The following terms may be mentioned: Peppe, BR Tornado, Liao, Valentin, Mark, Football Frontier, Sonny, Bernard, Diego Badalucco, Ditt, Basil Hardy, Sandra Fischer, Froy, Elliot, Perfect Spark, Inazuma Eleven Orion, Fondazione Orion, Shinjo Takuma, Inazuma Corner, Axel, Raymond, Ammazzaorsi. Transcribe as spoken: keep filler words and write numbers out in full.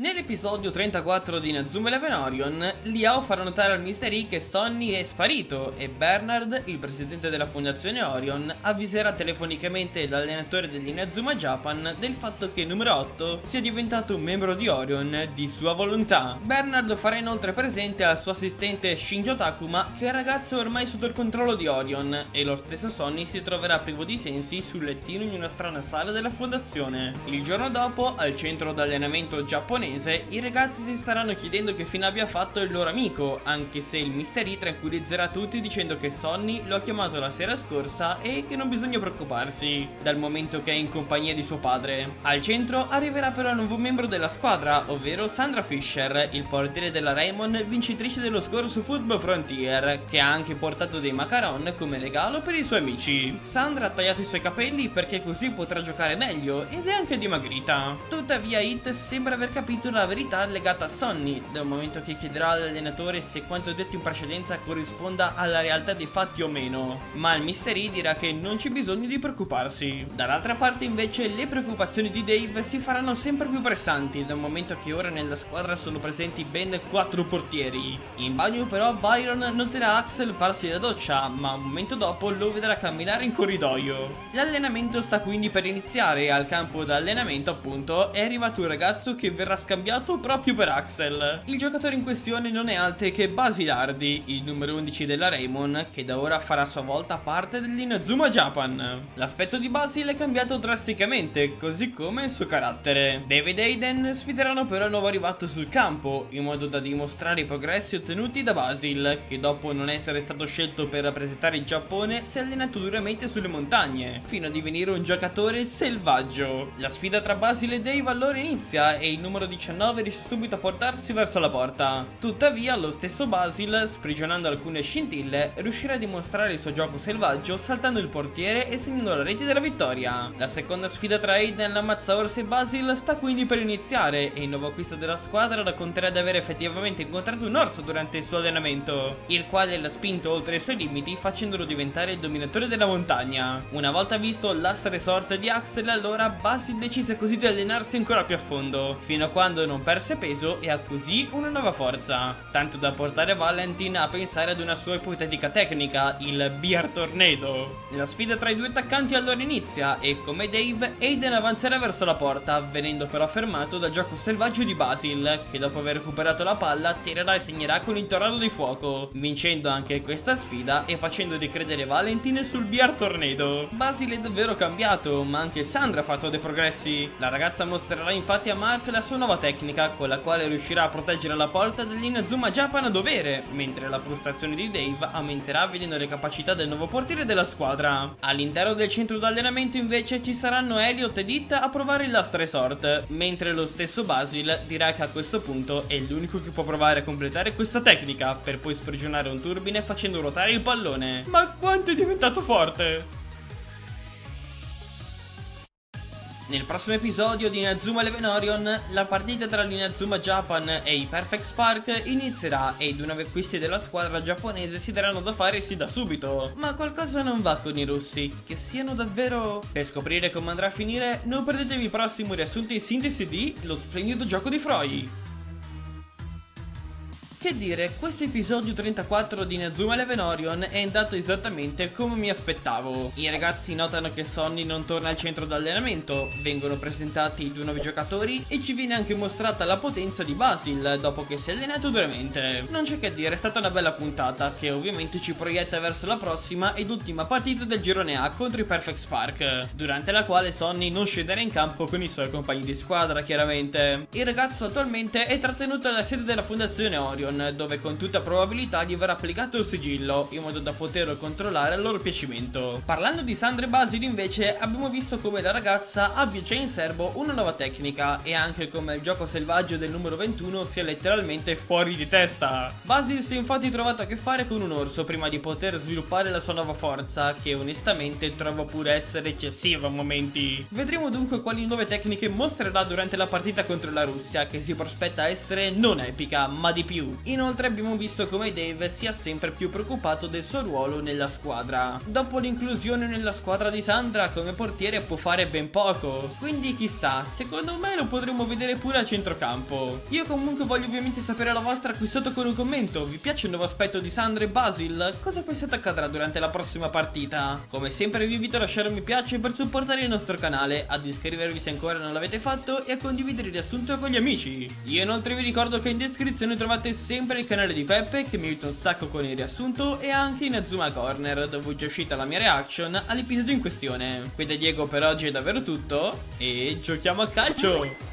Nell'episodio trentaquattro di Inazuma Eleven Orion, Liao farà notare al mister I che Sonny è sparito e Bernard, il presidente della Fondazione Orion, avviserà telefonicamente l'allenatore dell'Inazuma Japan del fatto che numero otto sia diventato un membro di Orion di sua volontà. Bernard farà inoltre presente al suo assistente Shinjo Takuma che il ragazzo è ormai sotto il controllo di Orion e lo stesso Sonny si troverà privo di sensi sul lettino in una strana sala della Fondazione. Il giorno dopo, al centro d'allenamento giapponese, i ragazzi si staranno chiedendo che fine abbia fatto il loro amico, anche se il mister I tranquillizzerà tutti dicendo che Sonny lo ha chiamato la sera scorsa e che non bisogna preoccuparsi, dal momento che è in compagnia di suo padre. Al centro arriverà però un nuovo membro della squadra, ovvero Sandra Fischer, il portiere della Raymond, vincitrice dello scorso Football Frontier, che ha anche portato dei macaron come regalo per i suoi amici. Sandra ha tagliato i suoi capelli perché così potrà giocare meglio ed è anche dimagrita. Tuttavia Ditt sembra aver capito la verità legata a Sonny, dal momento che chiederà all'allenatore se quanto detto in precedenza corrisponda alla realtà dei fatti o meno, ma il mister I dirà che non c'è bisogno di preoccuparsi. Dall'altra parte invece le preoccupazioni di Dave si faranno sempre più pressanti, dal momento che ora nella squadra sono presenti ben quattro portieri. In bagno però Byron noterà Axel farsi la doccia, ma un momento dopo lo vedrà camminare in corridoio. L'allenamento sta quindi per iniziare. Al campo d'allenamento appunto è arrivato un ragazzo che verrà scambiato Cambiato proprio per Axel. Il giocatore in questione non è altro che Basil Hardy, il numero undici della Raymond, che da ora farà a sua volta parte dell'Inazuma Japan. L'aspetto di Basil è cambiato drasticamente, così come il suo carattere. David e Aiden sfideranno però il nuovo arrivato sul campo, in modo da dimostrare i progressi ottenuti da Basil, che dopo non essere stato scelto per rappresentare il Giappone si è allenato duramente sulle montagne, fino a divenire un giocatore selvaggio. La sfida tra Basil e Dave allora inizia e il numero di diciannove riesce subito a portarsi verso la porta. Tuttavia lo stesso Basil, sprigionando alcune scintille, riuscirà a dimostrare il suo gioco selvaggio saltando il portiere e segnando la rete della vittoria. La seconda sfida tra Aiden, Ammazzaorsi e Basil sta quindi per iniziare e il nuovo acquisto della squadra racconterà di aver effettivamente incontrato un orso durante il suo allenamento, il quale l'ha spinto oltre i suoi limiti facendolo diventare il dominatore della montagna. Una volta visto l'asta resort di Axel, allora Basil decise così di allenarsi ancora più a fondo, fino a quando quando non perse peso e ha così una nuova forza, tanto da portare Valentin a pensare ad una sua ipotetica tecnica, il B R Tornado. La sfida tra i due attaccanti allora inizia e come Dave, Aiden avanzerà verso la porta, venendo però fermato dal gioco selvaggio di Basil, che dopo aver recuperato la palla tirerà e segnerà con il tornado di fuoco, vincendo anche questa sfida e facendo ricredere Valentin sul B R Tornado. Basil è davvero cambiato, ma anche Sandra ha fatto dei progressi. La ragazza mostrerà infatti a Mark la sua nuova tecnica con la quale riuscirà a proteggere la porta dell'Inazuma Japan a dovere, mentre la frustrazione di Dave aumenterà vedendo le capacità del nuovo portiere della squadra. All'interno del centro d'allenamento invece ci saranno Elliot e Ditt a provare il last resort, mentre lo stesso Basil dirà che a questo punto è l'unico che può provare a completare questa tecnica per poi sprigionare un turbine facendo ruotare il pallone. Ma quanto è diventato forte! Nel prossimo episodio di Inazuma Eleven Orion, la partita tra l'Inazuma Japan e i Perfect Spark inizierà e i due nuovi acquisti della squadra giapponese si daranno da fare sì da subito. Ma qualcosa non va con i russi, che siano davvero... Per scoprire come andrà a finire, non perdetevi i prossimi riassunti in sintesi di Lo splendido gioco di Froy. Che dire, questo episodio trentaquattro di Inazuma Eleven Orion è andato esattamente come mi aspettavo. I ragazzi notano che Sonny non torna al centro d'allenamento, vengono presentati i due nuovi giocatori e ci viene anche mostrata la potenza di Basil dopo che si è allenato duramente. Non c'è che dire, è stata una bella puntata che ovviamente ci proietta verso la prossima ed ultima partita del girone A contro i Perfect Spark, durante la quale Sonny non scenderà in campo con i suoi compagni di squadra chiaramente. Il ragazzo attualmente è trattenuto alla sede della Fondazione Orion, dove con tutta probabilità gli verrà applicato il sigillo in modo da poterlo controllare a loro piacimento. Parlando di Sandra e Basil invece, abbiamo visto come la ragazza abbia già in serbo una nuova tecnica e anche come il gioco selvaggio del numero ventuno sia letteralmente fuori di testa. Basil si è infatti trovato a che fare con un orso prima di poter sviluppare la sua nuova forza, che onestamente trovo pure essere eccessiva a momenti. Vedremo dunque quali nuove tecniche mostrerà durante la partita contro la Russia, che si prospetta essere non epica ma di più. Inoltre abbiamo visto come Dave sia sempre più preoccupato del suo ruolo nella squadra. Dopo l'inclusione nella squadra di Sandra come portiere può fare ben poco, quindi chissà, secondo me lo potremo vedere pure a centrocampo. Io comunque voglio ovviamente sapere la vostra qui sotto con un commento. Vi piace il nuovo aspetto di Sandra e Basil? Cosa pensate accadrà durante la prossima partita? Come sempre vi invito a lasciare un mi piace per supportare il nostro canale, ad iscrivervi se ancora non l'avete fatto e a condividere il riassunto con gli amici. Io inoltre vi ricordo che in descrizione trovate sempre il canale di Peppe che mi aiuta un sacco con il riassunto, e anche Inazuma Corner dove è già uscita la mia reaction all'episodio in questione. Qui da Diego per oggi è davvero tutto e giochiamo a calcio!